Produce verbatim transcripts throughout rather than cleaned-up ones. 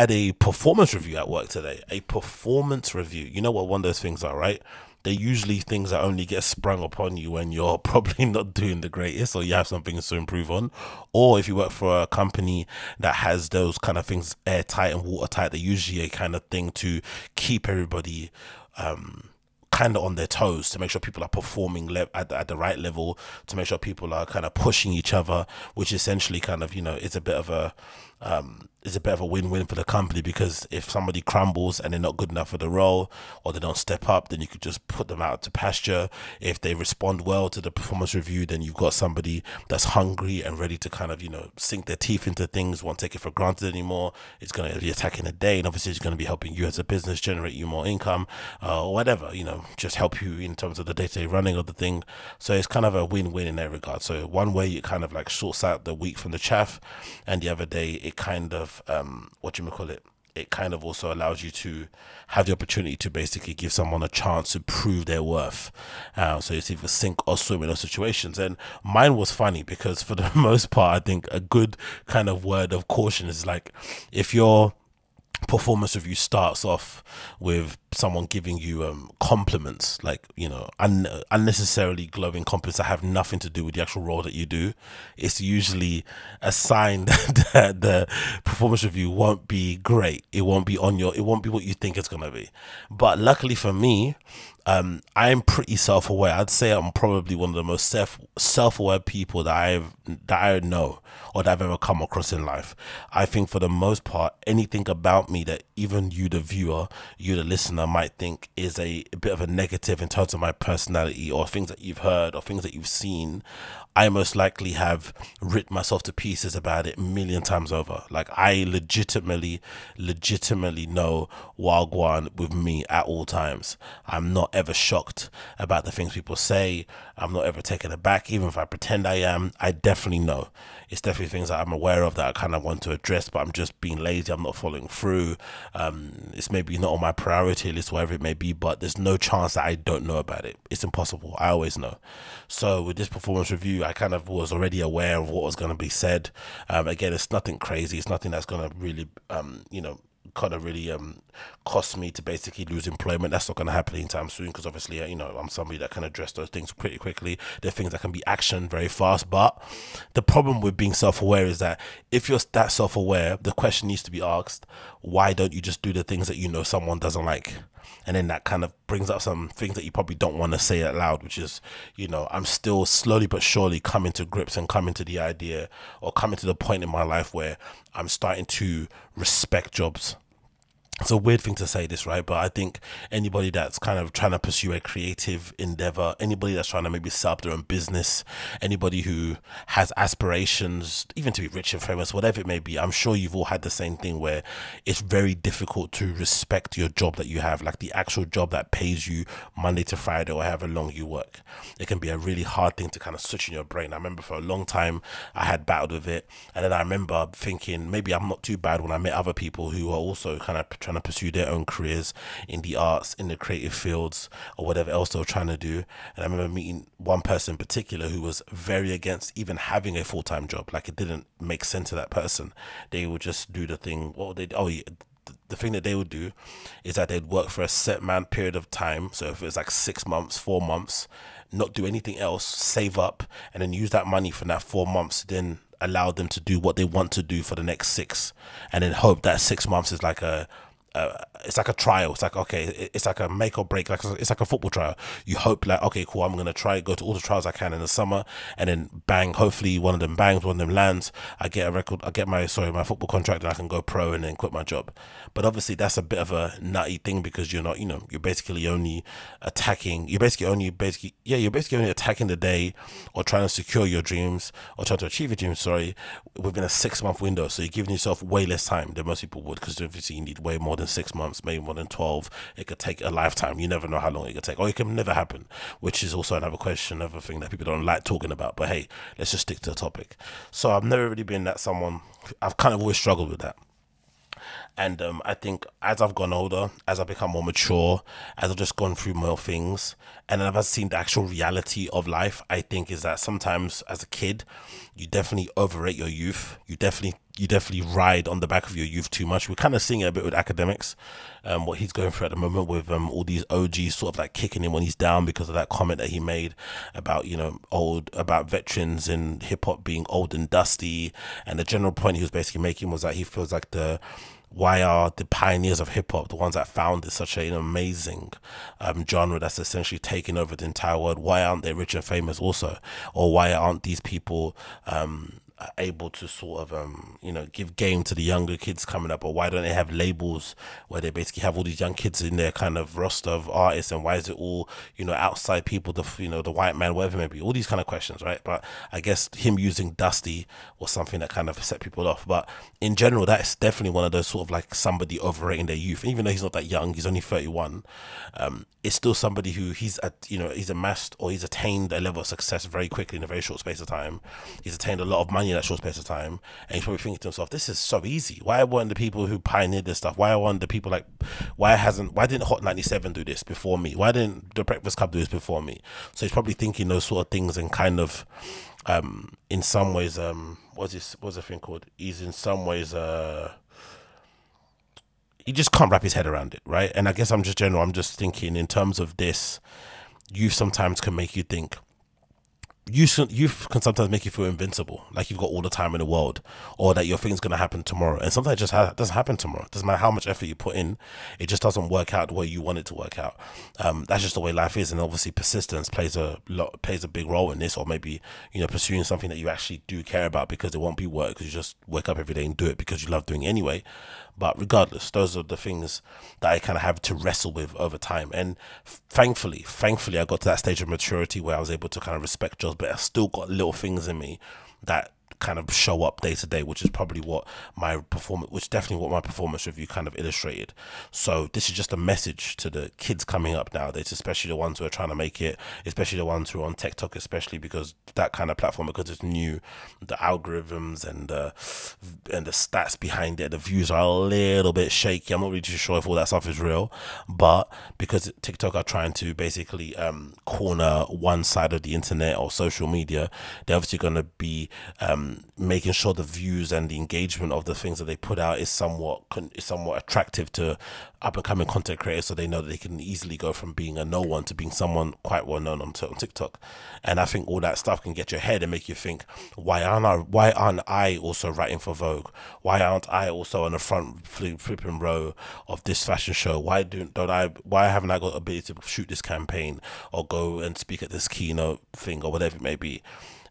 had a performance review at work today. A performance review. You know what one of those things are, right? They're usually things that only get sprung upon you when you're probably not doing the greatest, or you have some things to improve on. Or if you work for a company that has those kind of things airtight and watertight, they're usually a kind of thing to keep everybody um, kind of on their toes, to make sure people are performing le at, the, at the right level, to make sure people are kind of pushing each other, which essentially kind of, you know, it's a bit of a... Um, it's a bit of a win-win for the company, because if somebody crumbles and they're not good enough for the role, or they don't step up, then you could just put them out to pasture. If they respond well to the performance review, then you've got somebody that's hungry and ready to kind of, you know, sink their teeth into things, won't take it for granted anymore. It's going to be attacking the day, and obviously it's going to be helping you as a business, generate you more income, uh, or whatever, you know, just help you in terms of the day-to-day running of the thing. So it's kind of a win-win in that regard. So one way it kind of like sorts out the wheat from the chaff, and the other day it kind of um what do you call it it kind of also allows you to have the opportunity to basically give someone a chance to prove their worth. Uh, so it's either sink or swim in those situations. And mine was funny, because for the most part, I think a good kind of word of caution is like, if you're performance review starts off with someone giving you um compliments, like, you know, un unnecessarily glowing compliments that have nothing to do with the actual role that you do, it's usually a sign that, that the performance review won't be great. It won't be on your, it won't be what you think it's gonna be. But luckily for me, um I'm pretty self-aware. I'd say I'm probably one of the most self self-aware people that I've that I know, or that I've ever come across in life. I think for the most part, anything about me that even you the viewer, you the listener might think is a, a bit of a negative in terms of my personality, or things that you've heard or things that you've seen, I most likely have ripped myself to pieces about it a million times over. Like, I legitimately, legitimately know Wagwan with me at all times. I'm not ever shocked about the things people say. I'm not ever taken aback. Even if I pretend I am, I definitely know. It's definitely things that I'm aware of that I kind of want to address, but I'm just being lazy. I'm not following through. Um, it's maybe not on my priority list, whatever it may be, but there's no chance that I don't know about it. It's impossible. I always know. So with this performance review, I kind of was already aware of what was going to be said. Um, again, it's nothing crazy. It's nothing that's going to really, um, you know, kind of really um cost me to basically lose employment. That's not going to happen anytime soon, because obviously, you know, I'm somebody that can address those things pretty quickly. They're things that can be actioned very fast. But the problem with being self-aware is that if you're that self-aware, the question needs to be asked, why don't you just do the things that you know someone doesn't like? And then that kind of brings up some things that you probably don't want to say out loud, which is, you know, I'm still slowly but surely coming to grips and coming to the idea, or coming to the point in my life where I'm starting to respect jobs. It's a weird thing to say this, right? But I think anybody that's kind of trying to pursue a creative endeavor, anybody that's trying to maybe set up their own business, anybody who has aspirations, even to be rich and famous, whatever it may be, I'm sure you've all had the same thing where it's very difficult to respect your job that you have, like the actual job that pays you Monday to Friday, or however long you work. It can be a really hard thing to kind of switch in your brain. I remember for a long time I had battled with it, and then I remember thinking maybe I'm not too bad when I met other people who are also kind of trying to pursue their own careers in the arts, in the creative fields, or whatever else they were trying to do. And I remember meeting one person in particular who was very against even having a full-time job. Like, it didn't make sense to that person. They would just do the thing. Well, they oh yeah. The thing that they would do is that they'd work for a set amount period of time. So if it was like six months, four months, not do anything else, save up, and then use that money for that four months, then allow them to do what they want to do for the next six, and then hope that six months is like a Uh, it's like a trial. It's like, okay, it's like a make or break. Like, it's like a football trial. You hope, like, okay, cool, I'm going to try, go to all the trials I can in the summer, and then bang, hopefully one of them bangs, one of them lands. I get a record, I get my, sorry, my football contract, and I can go pro and then quit my job. But obviously that's a bit of a nutty thing, because you're not, you know, you're basically only attacking, you're basically only, basically, yeah, you're basically only attacking the day, or trying to secure your dreams, or trying to achieve your dreams, sorry, within a six month window. So you're giving yourself way less time than most people would, because obviously you need way more than six months, maybe more than twelve. It could take a lifetime. You never know how long it could take, or it can never happen, which is also another question, another thing that people don't like talking about. But hey, let's just stick to the topic. So I've never really been that someone. I've kind of always struggled with that. And um, I think as I've gone older, as I've become more mature, as I've just gone through more things, and I've seen the actual reality of life, I think is that sometimes as a kid, you definitely overrate your youth. You definitely you definitely ride on the back of your youth too much. We're kind of seeing it a bit with Academics, um, what he's going through at the moment with um, all these O Gs sort of like kicking him when he's down because of that comment that he made about, you know, old, about veterans in hip hop being old and dusty. And the general point he was basically making was that he feels like the why are the pioneers of hip hop, the ones that founded such an amazing um, genre that's essentially taken over the entire world, why aren't they rich and famous also? Or why aren't these people um, able to sort of, um, you know, give game to the younger kids coming up? Or why don't they have labels where they basically have all these young kids in their kind of roster of artists? And why is it all, you know, outside people, the, you know, the white man, whatever it may be, all these kind of questions, right? But I guess him using dusty was something that kind of set people off. But in general, that's definitely one of those sort of like somebody overrating their youth. And even though he's not that young, he's only thirty-one, um, it's still somebody who he's at, you know, he's amassed or he's attained a level of success very quickly in a very short space of time. He's attained a lot of money in that short space of time, and he's probably thinking to himself, this is so easy. Why weren't the people who pioneered this stuff, why weren't the people like, why hasn't, why didn't Hot ninety-seven do this before me? Why didn't The Breakfast Club do this before me? So he's probably thinking those sort of things, and kind of um in some ways um what's this what's the thing called he's in some ways uh he just can't wrap his head around it, right? And I guess I'm just general I'm just thinking in terms of this, youth sometimes can make you think. Youth, youth can sometimes make you feel invincible, like you've got all the time in the world, or that your thing's going to happen tomorrow. And sometimes it just ha doesn't happen tomorrow. It doesn't matter how much effort you put in, it just doesn't work out the way you want it to work out. Um, that's just the way life is. And obviously persistence plays a lot, plays a big role in this, or maybe, you know, pursuing something that you actually do care about, because it won't be work, because you just wake up every day and do it because you love doing it anyway. But regardless, those are the things that I kind of have to wrestle with over time. And thankfully, thankfully, I got to that stage of maturity where I was able to kind of respect jobs, but I still got little things in me that kind of show up day to day, which is probably what my performance, which definitely what my performance review kind of illustrated. So this is just a message to the kids coming up nowadays, especially the ones who are trying to make it, especially the ones who are on TikTok, especially because that kind of platform, because it's new, the algorithms and the and the stats behind it, the views are a little bit shaky. I'm not really too sure if all that stuff is real, but because TikTok are trying to basically um, corner one side of the internet or social media, they're obviously going to be um, making sure the views and the engagement of the things that they put out is somewhat is somewhat attractive to up and coming content creators, so they know that they can easily go from being a no one to being someone quite well known on TikTok. And I think all that stuff can get your head and make you think, why aren't I why aren't I also writing for Vogue? Why aren't I also on the front flipping row of this fashion show? Why don't don't I why haven't I got the ability to shoot this campaign or go and speak at this keynote thing or whatever it may be?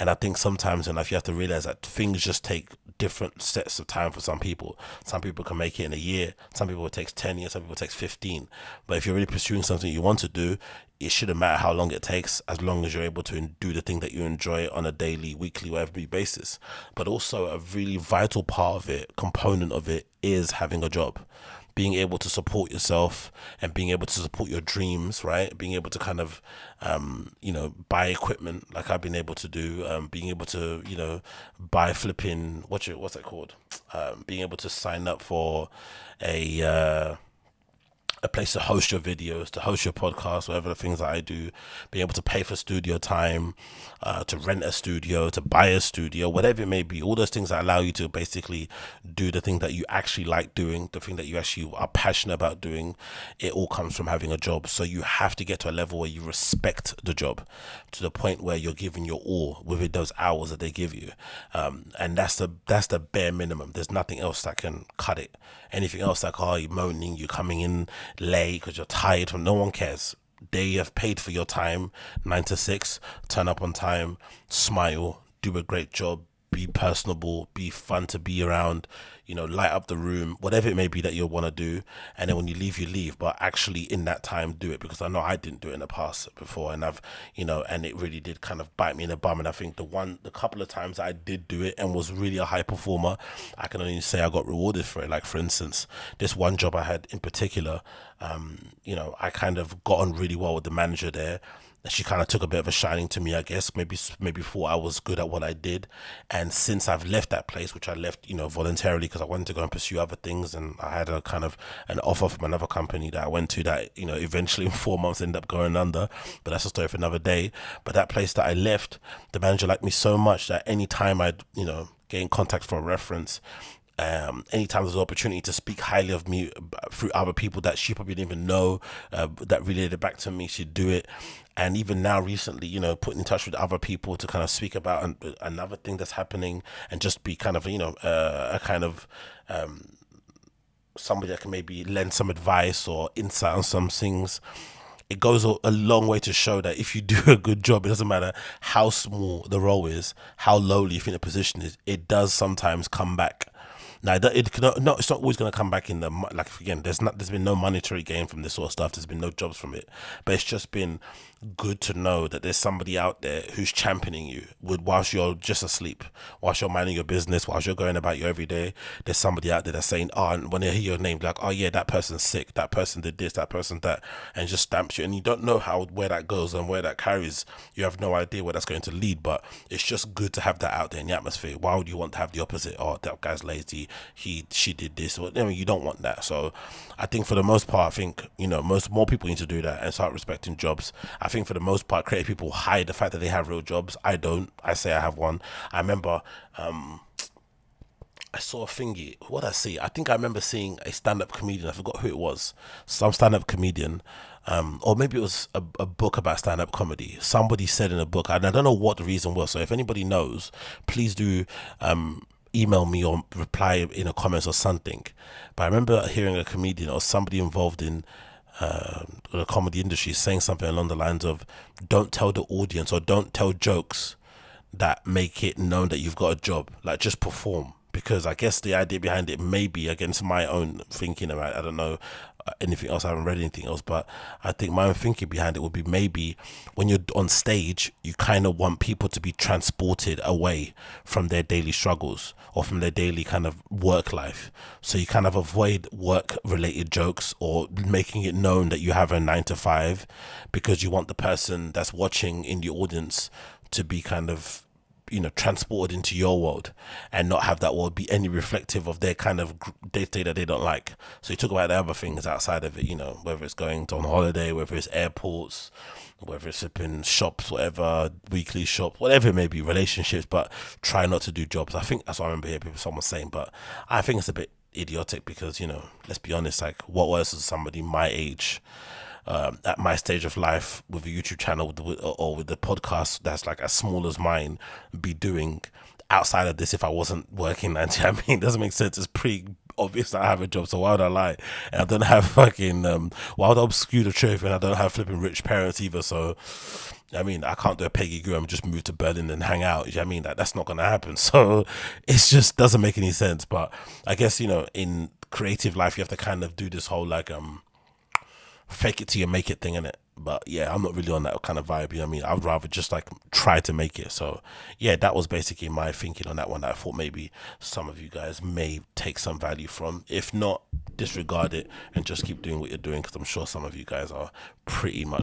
And I think sometimes in life you have to realize that things just take different sets of time for some people. Some people can make it in a year. Some people it takes ten years. Some people it takes fifteen. But if you're really pursuing something you want to do, it shouldn't matter how long it takes, as long as you're able to do the thing that you enjoy on a daily, weekly, whatever basis. But also a really vital part of it, component of it, is having a job. Being able to support yourself and being able to support your dreams, right? Being able to kind of, um, you know, buy equipment like I've been able to do. Um, being able to, you know, buy flipping, what's it, what's it called? Um, being able to sign up for a uh, a place to host your videos, to host your podcast, whatever the things that I do. Being able to pay for studio time, uh, to rent a studio, to buy a studio, whatever it may be. All those things that allow you to basically do the thing that you actually like doing, the thing that you actually are passionate about doing. It all comes from having a job. So you have to get to a level where you respect the job to the point where you're giving your all within those hours that they give you. Um, and that's the, that's the bare minimum. There's nothing else that can cut it. Anything else like, oh, you're moaning, you're coming in late because you're tired, no one cares. They have paid for your time. Nine to six, turn up on time, smile, do a great job, be personable, be fun to be around, you know, light up the room, whatever it may be that you'll want to do. And then when you leave, you leave, but actually in that time do it, because I know I didn't do it in the past before, and I've, you know, and it really did kind of bite me in the bum. And I think the one the couple of times I did do it and was really a high performer, I can only say I got rewarded for it. Like, for instance, this one job I had in particular, um you know, I kind of got on really well with the manager there. She kind of took a bit of a shining to me, I guess, maybe maybe thought I was good at what I did. And since I've left that place, which I left, you know, voluntarily, because I wanted to go and pursue other things, and I had a kind of an offer from another company that I went to that, you know, eventually in four months ended up going under, but that's a story for another day. But that place that I left, the manager liked me so much that any time I'd, you know, get in contact for reference. Um, anytime there's an opportunity to speak highly of me through other people that she probably didn't even know uh, that related back to me, she'd do it. And even now recently, you know, putting in touch with other people to kind of speak about an, another thing that's happening, and just be kind of, you know, uh, a kind of um, somebody that can maybe lend some advice or insight on some things. It goes a long way to show that if you do a good job, it doesn't matter how small the role is, how lowly you think the position is, it does sometimes come back. Now, it cannot, no, it's not always going to come back in the, like, again, there's not, there's been no monetary gain from this sort of stuff. There's been no jobs from it, but it's just been good to know that there's somebody out there who's championing you with, whilst you're just asleep, whilst you're minding your business, whilst you're going about your everyday. There's somebody out there that's saying, oh, and when they hear your name, like, oh yeah, that person's sick, that person did this, that person that, and just stamps you. And you don't know how, where that goes and where that carries. You have no idea where that's going to lead, but it's just good to have that out there in the atmosphere. Why would you want to have the opposite? Oh, that guy's lazy. He, she did this. Well, I mean, you don't want that. So I think for the most part, I think, you know, most more people need to do that and start respecting jobs. I think for the most part, creative people hide the fact that they have real jobs. I don't. I say I have one. I remember um, I saw a thingy. What did I see? I think I remember seeing a stand-up comedian. I forgot who it was. Some stand-up comedian. Um, or maybe it was a, a book about stand-up comedy. Somebody said in a book, and I don't know what the reason was. So if anybody knows, please do... Um, email me or reply in the comments or something. But I remember hearing a comedian or somebody involved in uh, the comedy industry saying something along the lines of, don't tell the audience or don't tell jokes that make it known that you've got a job. Like, just perform. Because I guess the idea behind it may be, against my own thinking about, I don't know anything else, I haven't read anything else, but I think my own thinking behind it would be, maybe when you're on stage, you kind of want people to be transported away from their daily struggles or from their daily kind of work life. So you kind of avoid work related jokes or making it known that you have a nine to five, because you want the person that's watching in the audience to be kind of, you know, transported into your world and not have that world be any reflective of their kind of day-to-day that they don't like. So you talk about the other things outside of it, you know, whether it's going on holiday, whether it's airports, whether it's in shops, whatever, weekly shops, whatever it may be, relationships, but try not to do jobs. I think that's what I remember hearing someone saying, but I think it's a bit idiotic because, you know, let's be honest, like, what else is somebody my age, Um, at my stage of life, with a YouTube channel with, with, or with the podcast that's like as small as mine, be doing outside of this if I wasn't working? And I mean, it doesn't make sense. It's pretty obvious that I have a job, so why would I lie? And I don't have fucking um, why would I obscure the truth? And I don't have flipping rich parents either. So I mean, I can't do a Peggy Goo and just move to Berlin and hang out. You know what I mean? That that's not gonna happen. So it just doesn't make any sense. But I guess, you know, in creative life, you have to kind of do this whole like um. fake it till you make it thing, in it. But yeah, I'm not really on that kind of vibe, you know what I mean? I'd rather just like try to make it. So yeah, that was basically my thinking on that one, that I thought maybe some of you guys may take some value from. If not, disregard it and just keep doing what you're doing, because I'm sure some of you guys are pretty much